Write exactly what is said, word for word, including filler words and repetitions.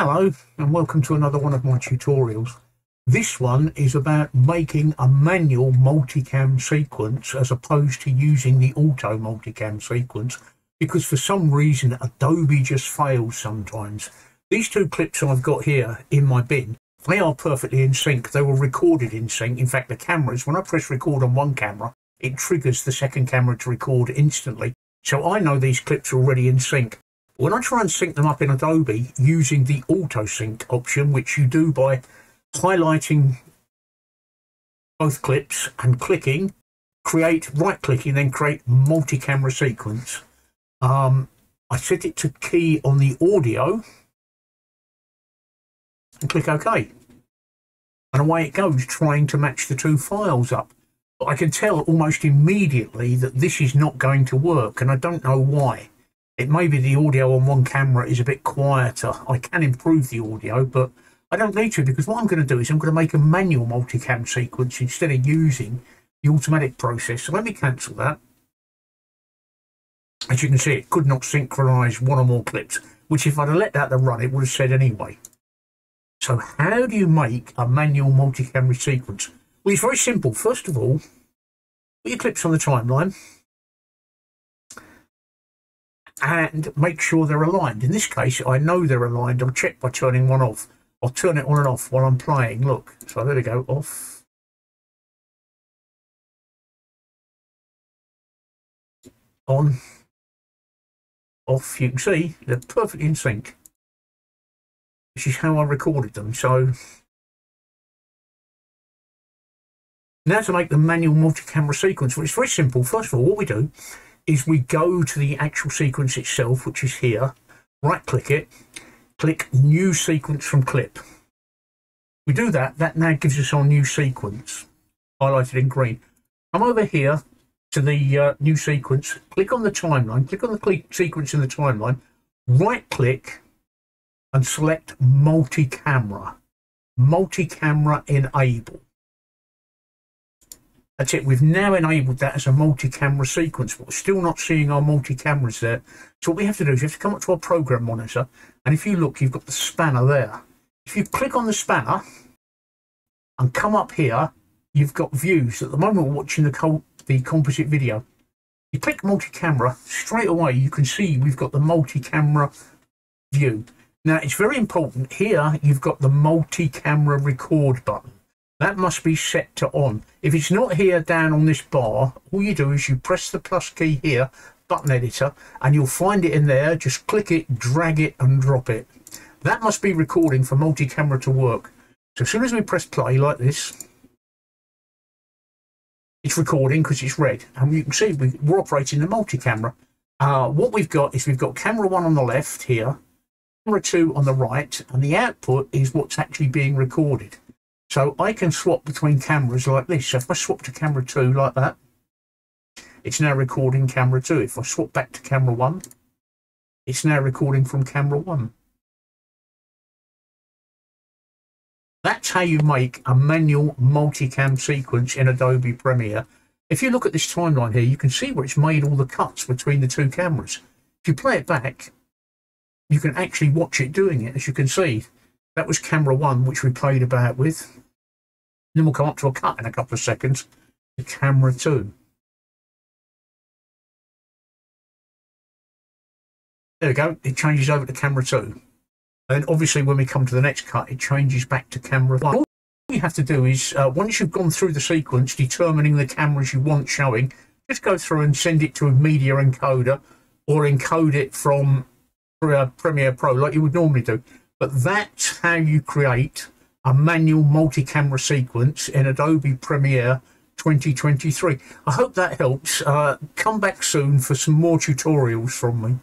Hello and welcome to another one of my tutorials. This one is about making a manual multicam sequence as opposed to using the auto multicam sequence, because for some reason Adobe just fails sometimes. These two clips I've got here in my bin, they are perfectly in sync. They were recorded in sync. In fact, the cameras, when I press record on one camera, it triggers the second camera to record instantly. So I know these clips are already in sync. When I try and sync them up in Adobe using the auto sync option, which you do by highlighting both clips and clicking, create, right clicking, then create multi-camera sequence. Um, I set it to key on the audio and click OK. And away it goes, trying to match the two files up. But I can tell almost immediately that this is not going to work, and I don't know why. It may be the audio on one camera is a bit quieter. I can improve the audio, but I don't need to, because what I'm going to do is I'm going to make a manual multicam sequence instead of using the automatic process. So let me cancel that. As you can see, it could not synchronize one or more clips, which if I'd have let that run, it would have said anyway. So how do you make a manual multicam sequence? Well, it's very simple. First of all, put your clips on the timeline and make sure they're aligned. In this case, I know they're aligned. I'll check by turning one off. I'll turn it on and off while I'm playing. Look, so there we go, off. On. Off, you can see they're perfectly in sync. This is how I recorded them. So now to make the manual multi-camera sequence, which is very simple. First of all, what we do is we go to the actual sequence itself, which is here, right click it, click new sequence from clip. We do that, that now gives us our new sequence, highlighted in green. Come over here to the uh, new sequence, click on the timeline, click on the sequence in the timeline, right click and select multi-camera, multi-camera enable. That's it, we've now enabled that as a multi-camera sequence, but we're still not seeing our multi-cameras there. So what we have to do is we have to come up to our program monitor, and if you look, you've got the spanner there. If you click on the spanner and come up here, you've got views. At the moment we're watching the, co the composite video. You click multi-camera, straight away you can see we've got the multi-camera view. Now it's very important, here you've got the multi-camera record button. That must be set to on. If it's not here down on this bar, all you do is you press the plus key here, button editor, and you'll find it in there. Just click it, drag it, and drop it. That must be recording for multi-camera to work. So as soon as we press play like this, it's recording because it's red. And you can see we're operating the multi-camera. Uh, what we've got is we've got camera one on the left here, camera two on the right, and the output is what's actually being recorded. So I can swap between cameras like this. So if I swap to camera two like that, it's now recording camera two. If I swap back to camera one, it's now recording from camera one. That's how you make a manual multicam sequence in Adobe Premiere. If you look at this timeline here, you can see where it's made all the cuts between the two cameras. If you play it back, you can actually watch it doing it, as you can see. That was camera one, which we played about with. And then we'll come up to a cut in a couple of seconds to camera two. There we go. It changes over to camera two. And obviously when we come to the next cut, it changes back to camera one. All you have to do is, uh, once you've gone through the sequence, determining the cameras you want showing, just go through and send it to a media encoder or encode it from uh, Premiere Pro like you would normally do. But that's how you create a manual multi-camera sequence in Adobe Premiere twenty twenty-three. I hope that helps. Uh, come back soon for some more tutorials from me.